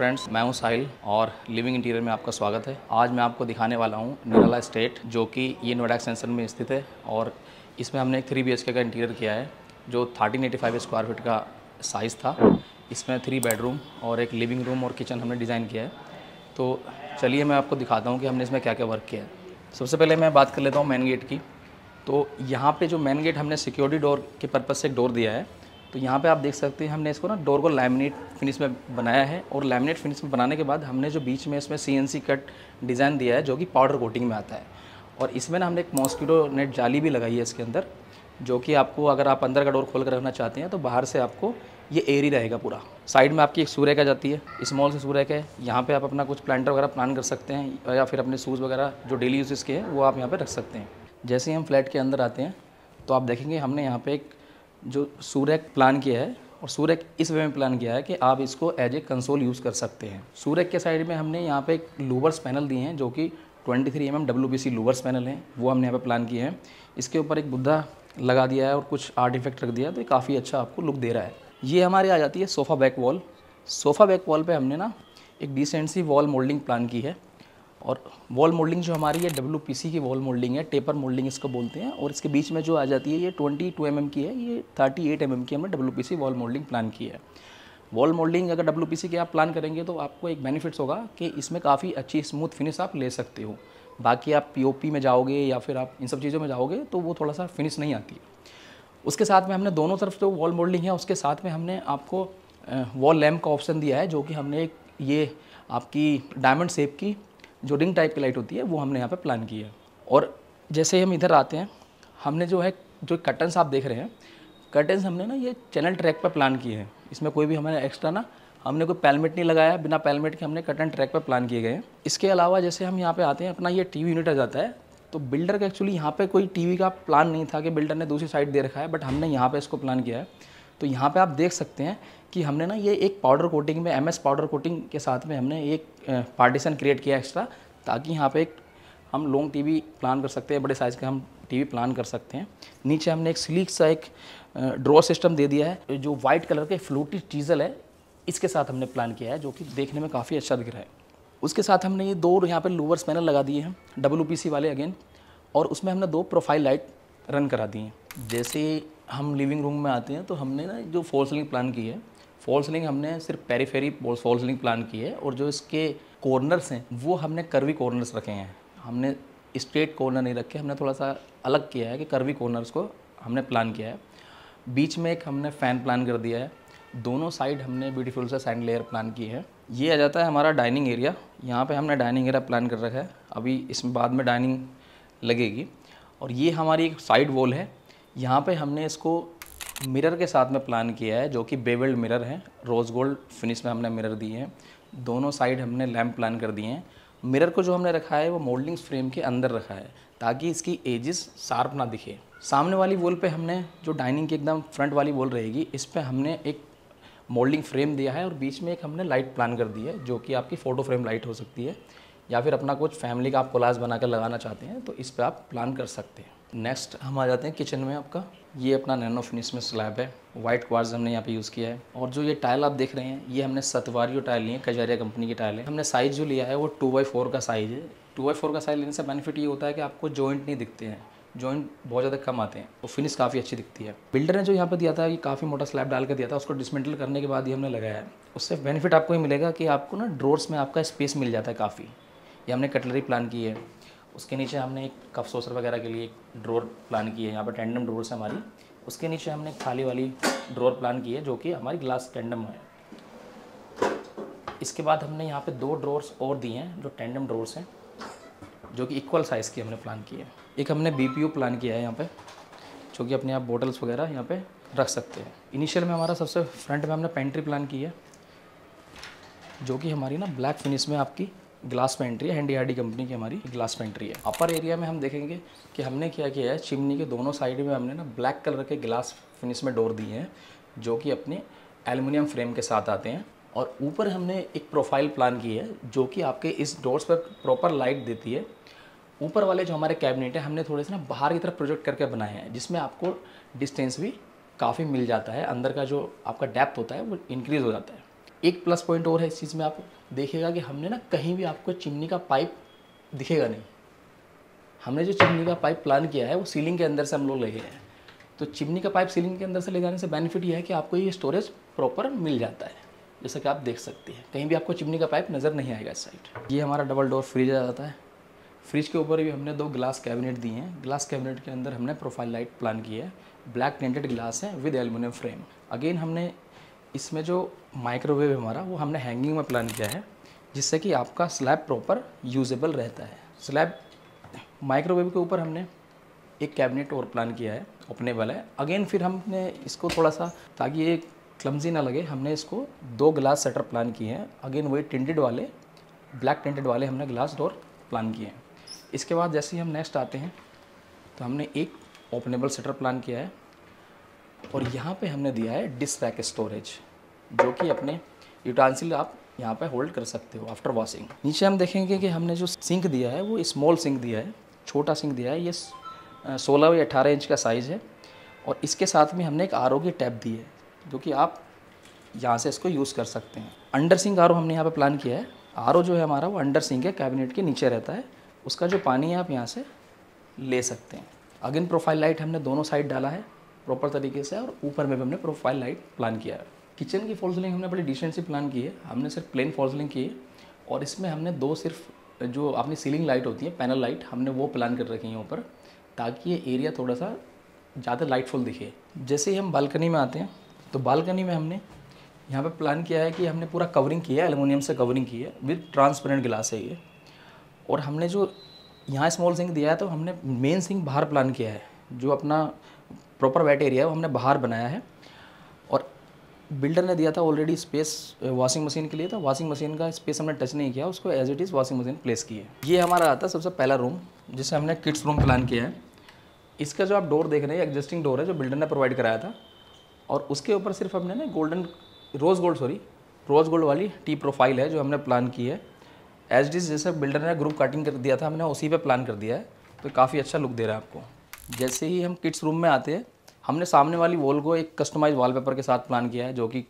Friends, मैं हूं साहिल और लिविंग इंटीरियर में आपका स्वागत है। आज मैं आपको दिखाने वाला हूं निराला एस्टेट, जो कि ये नोएडा एक्सटेंशन में स्थित है और इसमें हमने एक 3 BHK का इंटीरियर किया है जो 1385 स्क्वायर फीट का साइज़ था। इसमें 3 बेडरूम और एक लिविंग रूम और किचन हमने डिज़ाइन किया है। तो चलिए मैं आपको दिखाता हूँ कि हमने इसमें क्या क्या वर्क किया है। सबसे पहले मैं बात कर लेता हूँ मेन गेट की। तो यहाँ पर जो मेन गेट हमने सिक्योरिटी डोर के पर्पज़ से एक डोर दिया है। तो यहाँ पे आप देख सकते हैं हमने इसको ना डोर को लैमिनेट फिनिश में बनाया है और लैमिनेट फिनिश में बनाने के बाद हमने जो बीच में इसमें CNC कट डिज़ाइन दिया है जो कि पाउडर कोटिंग में आता है। और इसमें ना हमने एक मॉस्किटो नेट जाली भी लगाई है इसके अंदर, जो कि आपको अगर आप अंदर का डोर खोल कर रखना चाहते हैं तो बाहर से आपको ये एरी रहेगा पूरा। साइड में आपकी एक सूर्यका जाती है, स्मॉल से सूर्यका है। यहाँ पर आप अपना कुछ प्लांटर वगैरह प्लान कर सकते हैं या फिर अपने शूज़ वगैरह जो डेली यूजेस के हैं वो आप यहाँ पर रख सकते हैं। जैसे ही हम फ्लैट के अंदर आते हैं तो आप देखेंगे हमने यहाँ पर एक जो सूर्यक प्लान किया है और सूर्यक इस वे में प्लान किया है कि आप इसको एज ए कंसोल यूज़ कर सकते हैं। सूर्यक के साइड में हमने यहाँ पे एक लूवर्स पैनल दिए हैं जो कि 23 mm WBC लूवर्स पैनल हैं, वो हमने यहाँ पे प्लान किए हैं। इसके ऊपर एक बुद्धा लगा दिया है और कुछ आर्ट इफेक्ट रख दिया है, तो काफ़ी अच्छा आपको लुक दे रहा है। ये हमारी आ जाती है sofa back wall. Sofa back wall पर हमने ना एक डिसेंसी वॉल मोल्डिंग प्लान की है और वॉल मोल्डिंग जो हमारी है WPC की वॉल मोल्डिंग है, टेपर मोल्डिंग इसको बोलते हैं। और इसके बीच में जो आ जाती है ये 22 mm की है, ये 38 mm की हमने WPC वॉल मोल्डिंग प्लान की है। वॉल मोल्डिंग अगर WPC के आप प्लान करेंगे तो आपको एक बेनिफिट्स होगा कि इसमें काफ़ी अच्छी स्मूथ फिनिश आप ले सकते हो। बाकी आप POP में जाओगे या फिर आप इन सब चीज़ों में जाओगे तो वो थोड़ा सा फिनिश नहीं आती है। उसके साथ में हमने दोनों तरफ जो वॉल मोल्डिंग है उसके साथ में हमने आपको वॉल लैम्प का ऑप्शन दिया है, जो कि हमने एक ये आपकी डायमंड शेप की जो रिंग टाइप की लाइट होती है वो हमने यहाँ पे प्लान की है। और जैसे ही हम इधर आते हैं हमने जो कर्टन्स आप देख रहे हैं, कर्टन्स हमने ना ये चैनल ट्रैक पर प्लान किए हैं। इसमें कोई भी हमें एक्स्ट्रा ना हमने कोई पैलमेट नहीं लगाया, बिना पैलमेट के हमने कर्टन ट्रैक पर प्लान किए गए हैं। इसके अलावा जैसे हम यहाँ पर आते हैं अपना ये TV यूनिट आ जाता है। तो बिल्डर का एक्चुअली यहाँ पर कोई TV का प्लान नहीं था कि बिल्डर ने दूसरी साइड दे रखा है, बट हमने यहाँ पर इसको प्लान किया है। तो यहाँ पे आप देख सकते हैं कि हमने ना ये एक पाउडर कोटिंग में MS पाउडर कोटिंग के साथ में हमने एक पार्टीशन क्रिएट किया एक्स्ट्रा, ताकि यहाँ पे एक हम लॉन्ग TV प्लान कर सकते हैं, बड़े साइज़ का हम TV प्लान कर सकते हैं। नीचे हमने एक स्लीक सा एक ड्रॉ सिस्टम दे दिया है जो वाइट कलर के फ्लोटी चीज़ल है, इसके साथ हमने प्लान किया है जो कि देखने में काफ़ी अच्छा दिख रहा है। उसके साथ हमने ये दो यहाँ पर लूवर्स पैनल लगा दिए हैं WPC वाले अगेन, और उसमें हमने 2 प्रोफाइल लाइट रन करा दी हैं। जैसे हम लिविंग रूम में आते हैं तो हमने ना जो फॉल सीलिंग प्लान की है, फॉल सीलिंग हमने सिर्फ पेरीफेरी फॉल सीलिंग प्लान की है। और जो इसके कॉर्नर्स हैं वो हमने कर्वी कॉर्नर्स रखे हैं, हमने स्ट्रेट कॉर्नर नहीं रखे, हमने थोड़ा सा अलग किया है कि कर्वी कॉर्नर्स को हमने प्लान किया है। बीच में एक हमने फ़ैन प्लान कर दिया है, दोनों साइड हमने ब्यूटीफुल सा सैंड लेयर प्लान की है। ये आ जाता है हमारा डाइनिंग एरिया। यहाँ पर हमने डाइनिंग एरिया प्लान कर रखा है, अभी इसमें बाद में डाइनिंग लगेगी। और ये हमारी एक साइड वॉल है, यहाँ पे हमने इसको मिरर के साथ में प्लान किया है जो कि बेवेल्ड मिरर है, रोज़ गोल्ड फिनिश में हमने मिरर दिए हैं। दोनों साइड हमने लैम्प प्लान कर दिए हैं। मिरर को जो हमने रखा है वो मोल्डिंग फ्रेम के अंदर रखा है ताकि इसकी एजेस शार्प ना दिखे। सामने वाली वॉल पे हमने जो डाइनिंग की एकदम फ्रंट वाली वॉल रहेगी इस पर हमने एक मोल्डिंग फ्रेम दिया है और बीच में एक हमने लाइट प्लान कर दी है जो कि आपकी फ़ोटो फ्रेम लाइट हो सकती है, या फिर अपना कुछ फैमिली का आप कोलाज बनाकर लगाना चाहते हैं तो इस पर आप प्लान कर सकते हैं। नेक्स्ट हम आ जाते हैं किचन में। आपका ये अपना नैनो फिनिश में स्लैब है, वाइट क्वार्ट्ज हमने यहाँ पे यूज़ किया है। और जो ये टाइल आप देख रहे हैं ये हमने सतवारियो टाइल ली है, कजारिया कंपनी की टाइल है। हमने साइज़ जो लिया है वो 2x4 का साइज़ है। 2x4 का साइज़ लेने से बेनिफिट ये होता है कि आपको जॉइंट नहीं दिखते हैं, जॉइंट बहुत ज़्यादा कम आते हैं और फिनिश काफ़ी अच्छी दिखती है। बिल्डर ने जो यहाँ पर दिया था कि काफ़ी मोटा स्लैब डाल कर दिया था, उसको डिसमेंटल करने के बाद ही हमने लगाया है। उससे बेनिफिट आपको ये मिलेगा कि आपको ना ड्रॉर्स में आपका स्पेस मिल जाता है काफ़ी। ये हमने कटलरी प्लान की है, उसके नीचे हमने एक कप सोसर वगैरह के लिए एक ड्रॉर प्लान की है। यहाँ पर टैंडम ड्रॉर्स है हमारी, उसके नीचे हमने एक थाली वाली ड्रॉर प्लान की है जो कि हमारी ग्लास टैंडम है। इसके बाद हमने यहाँ पे 2 ड्रॉर्स और दिए हैं जो टैंडम ड्रॉर्स हैं, जो कि इक्वल साइज़ की हमने प्लान की है। एक हमने BPO प्लान किया है यहाँ पर, जो कि अपने आप बोटल्स वगैरह यहाँ पर रख सकते हैं। इनिशियल में हमारा सबसे फ्रंट में हमने पेंट्री प्लान की है, जो कि हमारी ना ब्लैक फिनिश में आपकी ग्लास पेंट्री है, HDRD कंपनी की हमारी ग्लास पेंट्री है। अपर एरिया में हम देखेंगे कि हमने क्या किया है, चिमनी के दोनों साइड में हमने ना ब्लैक कलर के ग्लास फिनिश में डोर दिए हैं जो कि अपने एल्युमिनियम फ्रेम के साथ आते हैं। और ऊपर हमने एक प्रोफाइल प्लान की है जो कि आपके इस डोर्स पर प्रॉपर लाइट देती है। ऊपर वाले जो हमारे कैबिनेट है हमने थोड़े से ना बाहर की तरफ प्रोजेक्ट करके बनाए हैं, जिसमें आपको डिस्टेंस भी काफ़ी मिल जाता है, अंदर का जो आपका डेप्थ होता है वो इंक्रीज़ हो जाता है। एक प्लस पॉइंट और है इस चीज़ में, आप देखिएगा कि हमने ना कहीं भी आपको चिमनी का पाइप दिखेगा नहीं। हमने जो चिमनी का पाइप प्लान किया है वो सीलिंग के अंदर से हम लोग ले गए हैं, तो चिमनी का पाइप सीलिंग के अंदर से ले जाने से बेनिफिट ये है कि आपको ये स्टोरेज प्रॉपर मिल जाता है, जैसा कि आप देख सकते हैं कहीं भी आपको चिमनी का पाइप नज़र नहीं आएगा इस साइड। ये हमारा डबल डोर फ्रिज आ जाता है। फ्रिज के ऊपर भी हमने दो ग्लास कैबिनेट दिए हैं। ग्लास कैबिनेट के अंदर हमने प्रोफाइल लाइट प्लान की है, ब्लैक टेंटेड ग्लास है विद एल्यूमिनियम फ्रेम। अगेन हमने इसमें जो माइक्रोवेव है हमारा वो हमने हैंगिंग में प्लान किया है, जिससे कि आपका स्लैब प्रॉपर यूजेबल रहता है। स्लैब माइक्रोवेव के ऊपर हमने एक कैबिनेट और प्लान किया है, ओपने वाला है। अगेन फिर हमने इसको थोड़ा सा, ताकि ये क्लमजी ना लगे, हमने इसको दो ग्लास शटर प्लान किए हैं। अगेन वही टिंटेड वाले, ब्लैक टिंटेड वाले हमने ग्लास डोर प्लान किए हैं। इसके बाद जैसे ही हम नेक्स्ट आते हैं तो हमने एक ओपनेबल शटर प्लान किया है, और यहाँ पे हमने दिया है डिश रैक स्टोरेज, जो कि अपने यूटेंसिल आप यहाँ पे होल्ड कर सकते हो आफ्टर वॉशिंग। नीचे हम देखेंगे कि हमने जो सिंक दिया है वो स्मॉल सिंक दिया है, छोटा सिंक दिया है। ये 16 या 18 इंच का साइज़ है, और इसके साथ में हमने एक आर ओ की टैप दी है, जो कि आप यहाँ से इसको यूज़ कर सकते हैं। अंडर सिंक आर ओ हमने यहाँ पर प्लान किया है। आर ओ जो है हमारा वो अंडर सिंक है, कैबिनेट के नीचे रहता है, उसका जो पानी है आप यहाँ से ले सकते हैं। अगेन प्रोफाइल लाइट हमने दोनों साइड डाला है प्रॉपर तरीके से, और ऊपर में भी हमने प्रोफाइल लाइट प्लान किया है। किचन की फॉल सीलिंग हमने बड़ी डिसेंट से प्लान की है। हमने सिर्फ प्लेन फॉल सीलिंग की है, और इसमें हमने दो सिर्फ जो अपनी सीलिंग लाइट होती है पैनल लाइट हमने वो प्लान कर रखी है ऊपर, ताकि ये एरिया थोड़ा सा ज़्यादा लाइटफुल दिखे। जैसे ही हम बालकनी में आते हैं तो बालकनी में हमने यहाँ पर प्लान किया है कि हमने पूरा कवरिंग किया है, एलुमिनियम से कवरिंग की है विद ट्रांसपेरेंट ग्लास है ये। और हमने जो यहाँ स्मॉल सिंक दिया है तो हमने मेन सिंक बाहर प्लान किया है, जो अपना प्रॉपर वेट एरिया है वो हमने बाहर बनाया है। और बिल्डर ने दिया था ऑलरेडी स्पेस वॉशिंग मशीन के लिए, तो वॉशिंग मशीन का स्पेस हमने टच नहीं किया, उसको as it is washing machine place की है। ये हमारा आता है सबसे पहला रूम, जिसे हमने किड्स रूम प्लान किया है। इसका जो आप डोर देख रहे हैं एग्जिस्टिंग डोर है, जो बिल्डर ने प्रोवाइड कराया था, और उसके ऊपर सिर्फ हमने ना रोज़ गोल्ड वाली टी प्रोफाइल है जो हमने प्लान की है। एच डी जैसे बिल्डर ने ग्रुप कटिंग कर दिया था, हमने उसी पे प्लान कर दिया है, तो काफ़ी अच्छा लुक दे रहा है आपको। जैसे ही हम किड्स रूम में आते हैं, हमने सामने वाली वॉल को एक कस्टमाइज वॉलपेपर के साथ प्लान किया है, जो कि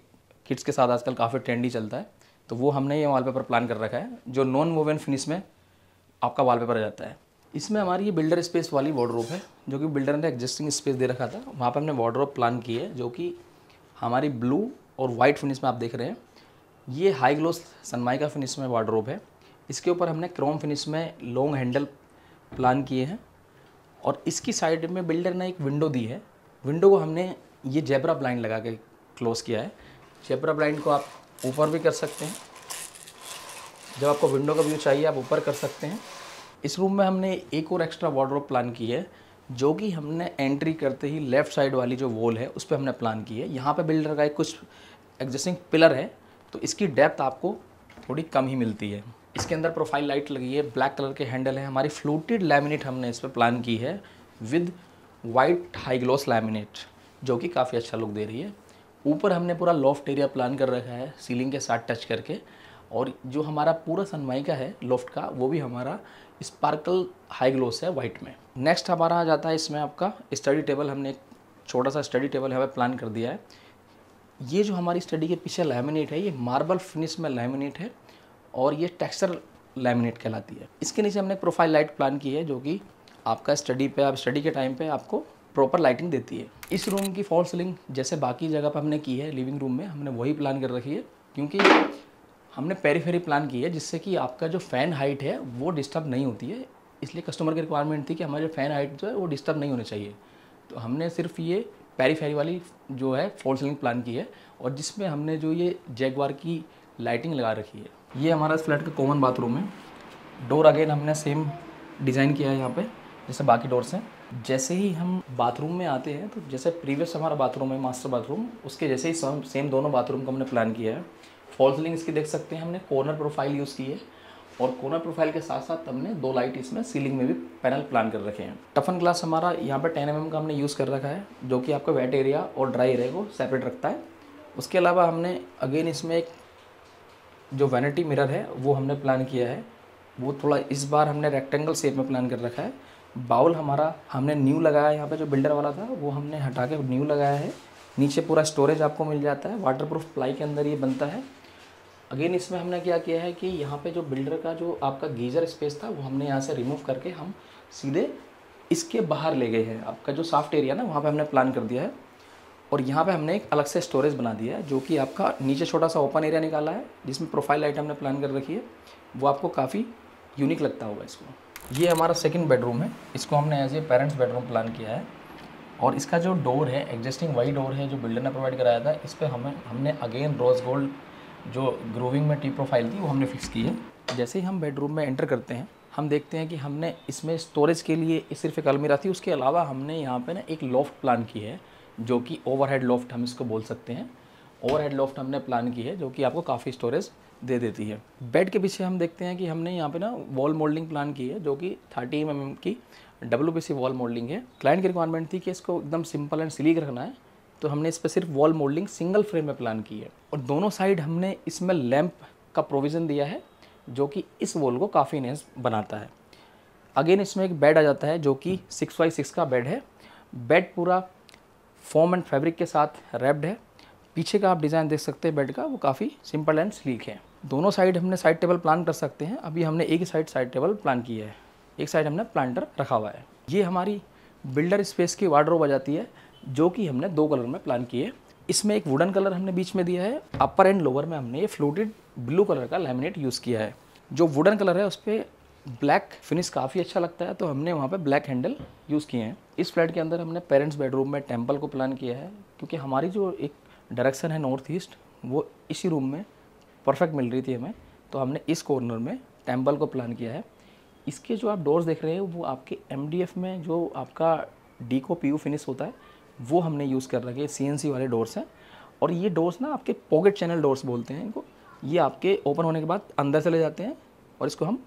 किड्स के साथ आजकल काफ़ी ट्रेंडी चलता है, तो वो हमने ये वॉलपेपर प्लान कर रखा है, जो नॉन वोवन फिनिश में आपका वॉलपेपर आ जाता है। इसमें हमारी ये बिल्डर स्पेस वाली वार्डरोब है, जो कि बिल्डर ने एग्जिस्टिंग स्पेस दे रखा था, वहाँ पर हमने वार्डरोब प्लान की है, जो कि हमारी ब्लू और वाइट फिनिश में आप देख रहे हैं। ये हाई ग्लोस सनमाइका फिनिश में वार्डरोब है। इसके ऊपर हमने क्रोम फिनिश में लॉन्ग हैंडल प्लान किए हैं, और इसकी साइड में बिल्डर ने एक विंडो दी है। विंडो को हमने ये जेब्रा ब्लाइंड लगा के क्लोज़ किया है। जेब्रा ब्लाइंड को आप ऊपर भी कर सकते हैं, जब आपको विंडो का व्यू चाहिए आप ऊपर कर सकते हैं। इस रूम में हमने एक और एक्स्ट्रा वार्डरोब प्लान की है, जो कि हमने एंट्री करते ही लेफ़्ट साइड वाली जो वॉल है उस पर हमने प्लान की है। यहाँ पर बिल्डर का एक कुछ एग्जिस्टिंग पिलर है, तो इसकी डेप्थ आपको थोड़ी कम ही मिलती है। इसके अंदर प्रोफाइल लाइट लगी है, ब्लैक कलर के हैंडल है, हमारी फ्लूटेड लैमिनेट हमने इस पर प्लान की है with white high gloss laminate, जो कि काफ़ी अच्छा लुक दे रही है। ऊपर हमने पूरा लॉफ्ट एरिया प्लान कर रखा है सीलिंग के साथ टच करके, और जो हमारा पूरा सनमाइका है लॉफ्ट का वो भी हमारा स्पार्कल हाई ग्लॉस है वाइट में। नेक्स्ट हमारा आ जाता है इसमें आपका स्टडी टेबल। हमने एक छोटा सा स्टडी टेबल हमें प्लान कर दिया है। ये जो हमारी स्टडी के पीछे लैमिनेट है ये मार्बल फिनिश में लैमिनेट है, और ये टेक्सचर लैमिनेट कहलाती है। इसके नीचे हमने प्रोफाइल लाइट प्लान की है, जो कि आपका स्टडी पे आप स्टडी के टाइम पे आपको प्रॉपर लाइटिंग देती है। इस रूम की फॉल सीलिंग जैसे बाकी जगह पर हमने की है लिविंग रूम में, हमने वही प्लान कर रखी है, क्योंकि हमने पेरीफेरी प्लान की है, जिससे कि आपका जो फ़ैन हाइट है वो डिस्टर्ब नहीं होती है। इसलिए कस्टमर की रिक्वायरमेंट थी कि हमारे फ़ैन हाइट जो है वो डिस्टर्ब नहीं होनी चाहिए, तो हमने सिर्फ ये पेरीफेरी वाली जो है फॉल सीलिंग प्लान की है, और जिसमें हमने जो ये जैगवार की लाइटिंग लगा रखी है। ये हमारा इस फ्लैट का कॉमन बाथरूम है। डोर अगेन हमने सेम डिज़ाइन किया है यहाँ पे जैसे बाकी डोर्स हैं। जैसे ही हम बाथरूम में आते हैं तो जैसे प्रीवियस हमारा बाथरूम है मास्टर बाथरूम, उसके जैसे ही सेम दोनों बाथरूम को हमने प्लान किया है। फॉल सीलिंग इसकी देख सकते हैं, हमने कॉर्नर प्रोफाइल यूज़ की है, और कॉर्नर प्रोफाइल के साथ साथ हमने दो लाइट इसमें सीलिंग में भी पैनल प्लान कर रखे हैं। टफन ग्लास हमारा यहाँ पर 10 mm का हमने यूज़ कर रखा है, जो कि आपका वेट एरिया और ड्राई एरिया को सेपरेट रखता है। उसके अलावा हमने अगेन इसमें एक जो वैनिटी मिरर है वो हमने प्लान किया है, वो थोड़ा इस बार हमने रेक्टेंगल शेप में प्लान कर रखा है। बाउल हमारा हमने न्यू लगाया है, यहाँ पे जो बिल्डर वाला था वो हमने हटा के न्यू लगाया है। नीचे पूरा स्टोरेज आपको मिल जाता है, वाटरप्रूफ प्लाई के अंदर ये बनता है, अगेन इसमें हमने क्या किया है कि यहाँ पे जो बिल्डर का जो आपका गीज़र स्पेस था वो हमने यहाँ से रिमूव करके हम सीधे इसके बाहर ले गए हैं। आपका जो सॉफ्ट एरिया ना वहाँ पे हमने प्लान कर दिया है और यहाँ पे हमने एक अलग से स्टोरेज बना दिया है जो कि आपका नीचे छोटा सा ओपन एरिया निकाला है जिसमें प्रोफाइल लाइट हमने प्लान कर रखी है, वो आपको काफ़ी यूनिक लगता होगा इसको। ये हमारा सेकेंड बेडरूम है, इसको हमने as a parents bedroom plan किया है और इसका जो डोर है एग्जिस्टिंग वही डोर है जो बिल्डर ने प्रोवाइड कराया था, इस पर हमने अगेन रोज़ गोल्ड जो ग्रूविंग में टी प्रोफाइल थी वो हमने फिक्स की है। जैसे ही हम बेडरूम में एंटर करते हैं हम देखते हैं कि हमने इसमें स्टोरेज के लिए सिर्फ एक अलमीरा थी, उसके अलावा हमने यहाँ पे ना एक लॉफ्ट प्लान की है जो कि ओवरहेड लॉफ्ट हम इसको बोल सकते हैं। ओवरहेड लॉफ्ट हमने प्लान की है जो कि आपको काफ़ी स्टोरेज दे देती है। बेड के पीछे हम देखते हैं कि हमने यहाँ पे ना वॉल मोल्डिंग प्लान की है जो कि 30 mm की WPC वॉल मोल्डिंग है। क्लाइंट की रिक्वायरमेंट थी कि इसको एकदम सिंपल एंड स्लीक रखना है तो हमने इस पर सिर्फ वॉल मोल्डिंग सिंगल फ्रेम में प्लान की है और दोनों साइड हमने इसमें लैंप का प्रोविज़न दिया है जो कि इस वॉल को काफ़ी इनहेंस बनाता है। अगेन इसमें एक बेड आ जाता है जो कि 6x6 का बेड है। बेड पूरा फॉर्म एंड फैब्रिक के साथ रैप्ड है। पीछे का आप डिज़ाइन देख सकते हैं बेड का, वो काफ़ी सिंपल एंड स्लीक है। दोनों साइड हमने साइड टेबल प्लान कर सकते हैं, अभी हमने एक ही साइड टेबल प्लान किया है, एक साइड हमने प्लांटर रखा हुआ है। ये हमारी बिल्डर स्पेस की वार्डरोब आ जाती है जो कि हमने दो कलर में प्लान किए। इसमें एक वुडन कलर हमने बीच में दिया है, अपर एंड लोअर में हमने ये फ्लोटेड ब्लू कलर का लैमिनेट यूज़ किया है। जो वुडन कलर है उस पर ब्लैक फिनिश काफ़ी अच्छा लगता है तो हमने वहाँ पे ब्लैक हैंडल यूज़ किए हैं। इस फ्लैट के अंदर हमने पेरेंट्स बेडरूम में टेम्पल को प्लान किया है क्योंकि हमारी जो एक डायरेक्शन है नॉर्थ ईस्ट वो इसी रूम में परफेक्ट मिल रही थी हमें, तो हमने इस कॉर्नर में टेम्पल को प्लान किया है। इसके जो आप डोर्स देख रहे हैं वो आपके MDF में जो आपका डीको PU फिनिश होता है वो हमने यूज़ कर रखे CNC वाले डोर्स हैं और ये डोर्स ना आपके पॉकेट चैनल डोर्स बोलते हैं इनको। ये आपके ओपन होने के बाद अंदर चले जाते हैं और इसको हम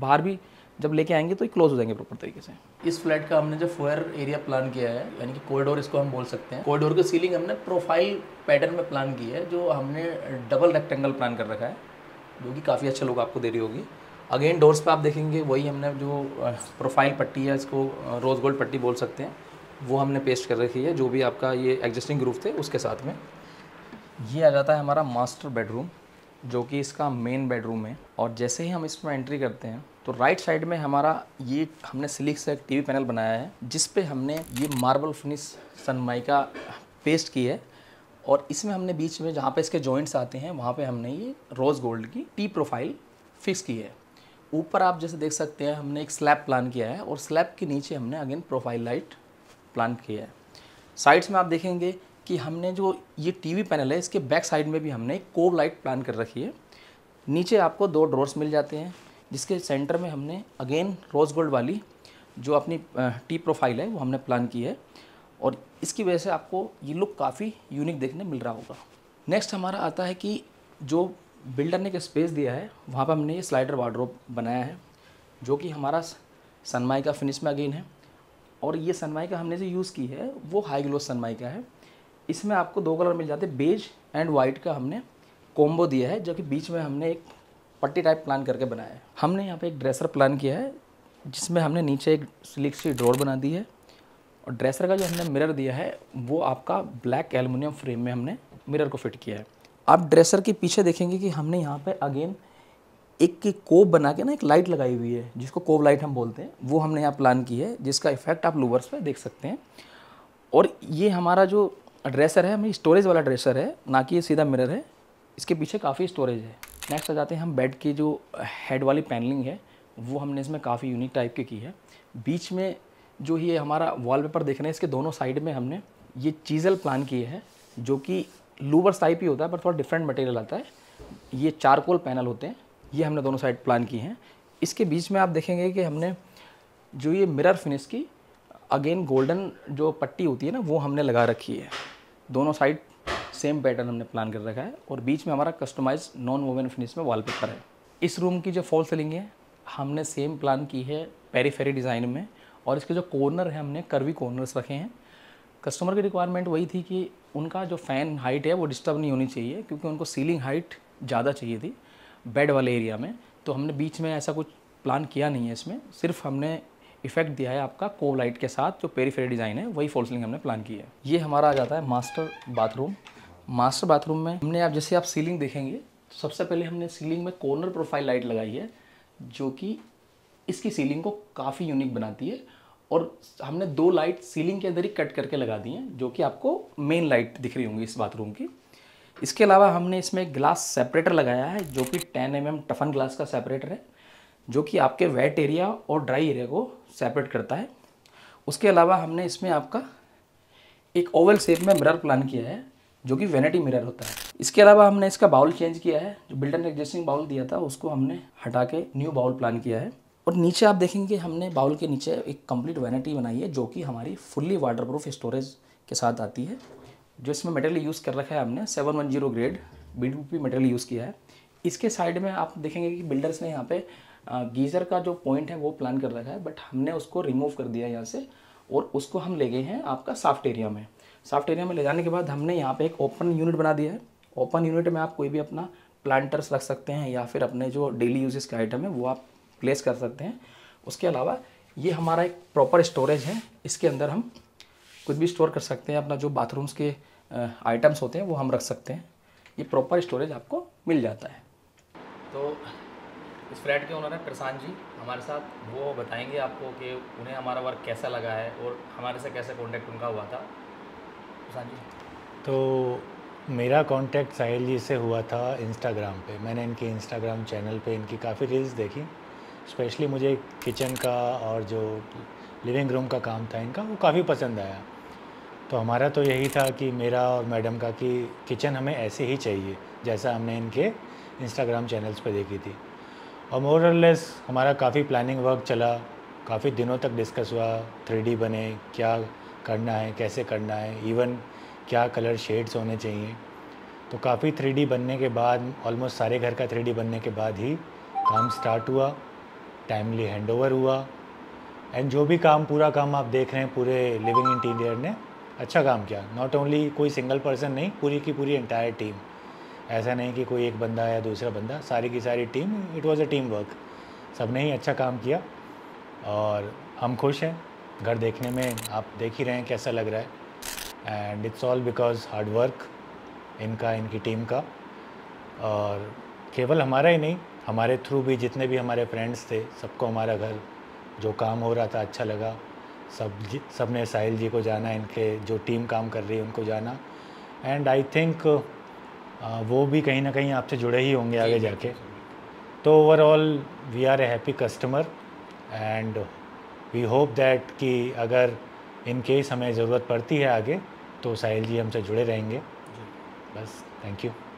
बाहर भी जब लेके आएंगे तो ये क्लोज हो जाएंगे प्रॉपर तरीके से। इस फ्लैट का हमने जो फोयर एरिया प्लान किया है यानी कि कॉरिडोर इसको हम बोल सकते हैं, कॉरिडोर की सीलिंग हमने प्रोफाइल पैटर्न में प्लान की है जो हमने डबल रेक्टेंगल प्लान कर रखा है जो कि काफ़ी अच्छा लुक आपको दे रही होगी। अगेन डोर्स पर आप देखेंगे वही हमने जो प्रोफाइल पट्टी है इसको रोज़ गोल्ड पट्टी बोल सकते हैं वो हमने पेस्ट कर रखी है जो भी आपका ये एग्जिस्टिंग रूफ थे उसके साथ में। ये आ जाता है हमारा मास्टर बेडरूम जो कि इसका मेन बेडरूम है और जैसे ही हम इसमें एंट्री करते हैं तो राइट साइड में हमारा ये हमने सिलिक से एक TV पैनल बनाया है जिस पे हमने ये मार्बल फिनिश सनमाइका पेस्ट की है और इसमें हमने बीच में जहाँ पे इसके जॉइंट्स आते हैं वहाँ पे हमने ये रोज़ गोल्ड की टी प्रोफाइल फिक्स की है। ऊपर आप जैसे देख सकते हैं हमने एक स्लैब प्लान किया है और स्लैब के नीचे हमने अगेन प्रोफाइल लाइट प्लान किया है। साइड्स में आप देखेंगे कि हमने जो ये TV पैनल है इसके बैक साइड में भी हमने कोब लाइट प्लान कर रखी है। नीचे आपको दो ड्रॉर्स मिल जाते हैं जिसके सेंटर में हमने अगेन रोज़ गोल्ड वाली जो अपनी टी प्रोफाइल है वो हमने प्लान की है और इसकी वजह से आपको ये लुक काफ़ी यूनिक देखने मिल रहा होगा। नेक्स्ट हमारा आता है कि जो बिल्डर ने एक स्पेस दिया है वहाँ पर हमने ये स्लाइडर वार्डरोब बनाया है जो कि हमारा सनमाइका फिनिश में अगेन है और ये सनमाइका हमने जो यूज़ की है वो हाई ग्लोस सनमाइका है। इसमें आपको दो कलर मिल जाते हैं, बेज एंड वाइट का हमने कॉम्बो दिया है जो कि बीच में हमने एक पट्टी टाइप प्लान करके बनाया है। हमने यहाँ पे एक ड्रेसर प्लान किया है जिसमें हमने नीचे एक स्लिक सी ड्रॉर बना दी है और ड्रेसर का जो हमने मिरर दिया है वो आपका ब्लैक एलुमिनियम फ्रेम में हमने मिरर को फिट किया है। आप ड्रेसर के पीछे देखेंगे कि हमने यहाँ पर अगेन एक कोब बना के ना एक लाइट लगाई हुई है जिसको कोब लाइट हम बोलते हैं, वो हमने यहाँ प्लान की है जिसका इफेक्ट आप लूवर्स पे देख सकते हैं। और ये हमारा जो ड्रेसर है हमें स्टोरेज वाला ड्रेसर है, ना कि ये सीधा मिरर है, इसके पीछे काफ़ी स्टोरेज है। नेक्स्ट आ जाते हैं हम बेड की जो हेड वाली पैनलिंग है वो हमने इसमें काफ़ी यूनिक टाइप की है। बीच में जो ये हमारा वॉलपेपर देख रहे हैं इसके दोनों साइड में हमने ये चीज़ल प्लान किए हैं जो कि लूवर्स टाइप ही होता है पर थोड़ा डिफरेंट मटेरियल आता है। ये चारकोल पैनल होते हैं, ये हमने दोनों साइड प्लान की हैं। इसके बीच में आप देखेंगे कि हमने जो ये मिरर फिनिश की अगेन गोल्डन जो पट्टी होती है ना वो हमने लगा रखी है। दोनों साइड सेम पैटर्न हमने प्लान कर रखा है और बीच में हमारा कस्टमाइज नॉन वोवन फिनिश में वॉलपेपर है। इस रूम की जो फॉल सीलिंग है हमने सेम प्लान की है पेरीफेरी डिज़ाइन में और इसके जो कॉर्नर है हमने कर्वी कॉर्नर्स रखे हैं। कस्टमर की रिक्वायरमेंट वही थी कि उनका जो फ़ैन हाइट है वो डिस्टर्ब नहीं होनी चाहिए क्योंकि उनको सीलिंग हाइट ज़्यादा चाहिए थी बेड वाले एरिया में, तो हमने बीच में ऐसा कुछ प्लान किया नहीं है। इसमें सिर्फ हमने इफेक्ट दिया है आपका कोव लाइट के साथ जो पेरीफेरी डिज़ाइन है वही फॉल सीलिंग हमने प्लान की है। ये हमारा आ जाता है मास्टर बाथरूम। मास्टर बाथरूम में हमने आप जैसे आप सीलिंग देखेंगे तो सबसे पहले हमने सीलिंग में कॉर्नर प्रोफाइल लाइट लगाई है जो कि इसकी सीलिंग को काफ़ी यूनिक बनाती है। और हमने दो लाइट सीलिंग के अंदर ही कट करके लगा दी हैं जो कि आपको मेन लाइट दिख रही होंगी इस बाथरूम की। इसके अलावा हमने इसमें ग्लास सेपरेटर लगाया है जो कि 10 mm टफन ग्लास का सेपरेटर है जो कि आपके वेट एरिया और ड्राई एरिया को सेपरेट करता है। उसके अलावा हमने इसमें आपका एक ओवल शेप में मिरर प्लान किया है जो कि वैनिटी मिरर होता है। इसके अलावा हमने इसका बाउल चेंज किया है, जो बिल्ट इन एग्जिस्टिंग बाउल दिया था उसको हमने हटा के न्यू बाउल प्लान किया है। और नीचे आप देखेंगे हमने बाउल के नीचे एक कंप्लीट वैनिटी बनाई है जो कि हमारी फुल्ली वाटरप्रूफ स्टोरेज के साथ आती है। जो इसमें मटेरियल यूज़ कर रखा है हमने 710 ग्रेड BTP मटेरियल यूज़ किया है। इसके साइड में आप देखेंगे कि बिल्डर्स ने यहाँ पे गीज़र का जो पॉइंट है वो प्लान कर रखा है, बट हमने उसको रिमूव कर दिया यहाँ से और उसको हम ले गए हैं आपका साफ्ट एरिया में। साफ्ट एरिया में ले जाने के बाद हमने यहाँ पे एक ओपन यूनिट बना दिया है। ओपन यूनिट में आप कोई भी अपना प्लांटर्स रख सकते हैं या फिर अपने जो डेली यूजेस का आइटम है वो आप प्लेस कर सकते हैं। उसके अलावा ये हमारा एक प्रॉपर स्टोरेज है, इसके अंदर हम कुछ भी स्टोर कर सकते हैं। अपना जो बाथरूम्स के आइटम्स होते हैं वो हम रख सकते हैं, ये प्रॉपर स्टोरेज आपको मिल जाता है। तो इस फ्लैट के ओनर है प्रशांत जी हमारे साथ, वो बताएंगे आपको कि उन्हें हमारा वर्क कैसा लगा है और हमारे से कैसे कांटेक्ट उनका हुआ था। प्रशांत जी, तो मेरा कांटेक्ट साहिल जी से हुआ था इंस्टाग्राम पे। मैंने इनके इंस्टाग्राम चैनल पे इनकी काफ़ी रील्स देखी, स्पेशली मुझे किचन का और जो लिविंग रूम का काम था इनका वो काफ़ी पसंद आया। तो हमारा तो यही था कि मेरा और मैडम का कि किचन हमें ऐसे ही चाहिए जैसा हमने इनके इंस्टाग्राम चैनल्स पर देखी थी। और मोर और लेस हमारा काफ़ी प्लानिंग वर्क चला, काफ़ी दिनों तक डिस्कस हुआ, 3D बने, क्या करना है, कैसे करना है, इवन क्या कलर शेड्स होने चाहिए। तो काफ़ी 3D बनने के बाद, ऑलमोस्ट सारे घर का 3D बनने के बाद ही काम स्टार्ट हुआ, टाइमली हैंडओवर हुआ। एंड जो भी काम, पूरा काम आप देख रहे हैं, पूरे लिविंग इंटीरियर ने अच्छा काम किया। नॉट ओनली कोई सिंगल पर्सन नहीं, पूरी की पूरी एंटायर टीम। ऐसा नहीं कि कोई एक बंदा या दूसरा बंदा, सारी की सारी team, it was a team work. सब ने ही अच्छा काम किया और हम खुश हैं। घर देखने में आप देख ही रहे हैं कैसा लग रहा है, and it's all because hard work इनका, इनकी टीम का। और केवल हमारा ही नहीं, हमारे थ्रू भी जितने भी हमारे फ्रेंड्स थे सबको हमारा घर, जो काम हो रहा था, अच्छा लगा। सब ने साहिल जी को जाना, इनके जो टीम काम कर रही है उनको जाना, एंड आई थिंक वो भी कहीं ना कहीं आपसे जुड़े ही होंगे आगे जाके। तो overall we are a happy customer and we hope that कि अगर इन केस हमें ज़रूरत पड़ती है आगे तो साहिल जी हमसे जुड़े रहेंगे। बस, थैंक यू।